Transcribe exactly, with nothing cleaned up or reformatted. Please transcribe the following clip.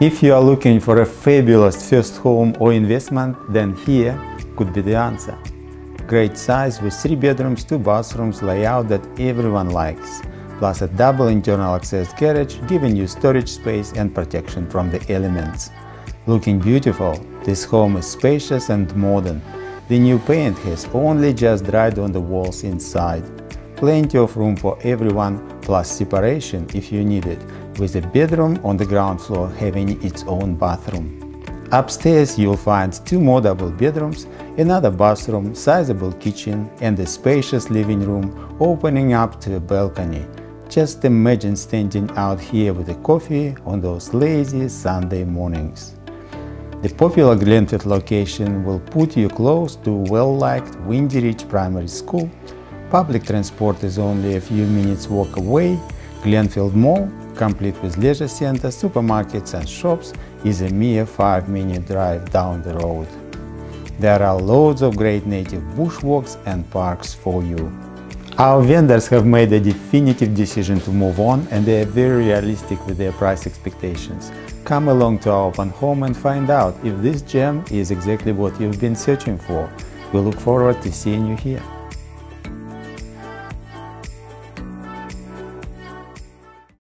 If you are looking for a fabulous first home or investment, then here could be the answer. Great size with three bedrooms, two bathrooms, layout that everyone likes, plus a double internal access garage giving you storage space and protection from the elements. Looking beautiful, this home is spacious and modern. The new paint has only just dried on the walls inside. Plenty of room for everyone, plus separation if you need it, with a bedroom on the ground floor having its own bathroom. Upstairs you'll find two more double bedrooms, another bathroom, sizable kitchen and a spacious living room opening up to a balcony. Just imagine standing out here with a coffee on those lazy Sunday mornings. The popular Glenfield location will put you close to well-liked Windy Ridge Primary School. Public transport is only a few minutes walk away. Glenfield Mall, complete with leisure centers, supermarkets and shops, is a mere five minute drive down the road. There are loads of great native bushwalks and parks for you. Our vendors have made a definitive decision to move on, and they are very realistic with their price expectations. Come along to our open home and find out if this gem is exactly what you've been searching for. We look forward to seeing you here.